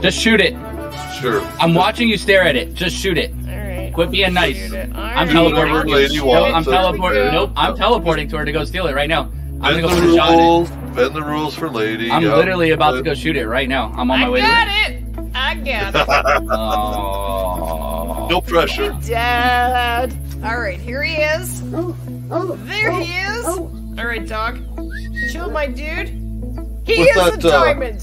Just shoot it. Sure. I'm watching you stare at it. Just shoot it. Quit being nice. I'm teleporting. Nope, I'm teleporting to her to go steal it right now. I'm gonna go put a shot at it. Bend the rules for lady. I'm literally about to go shoot it right now. I'm on my way. I got it. Oh. No pressure. Dad. All right, here he is. There he is. All right, dog. Chill, my dude. He is a diamond.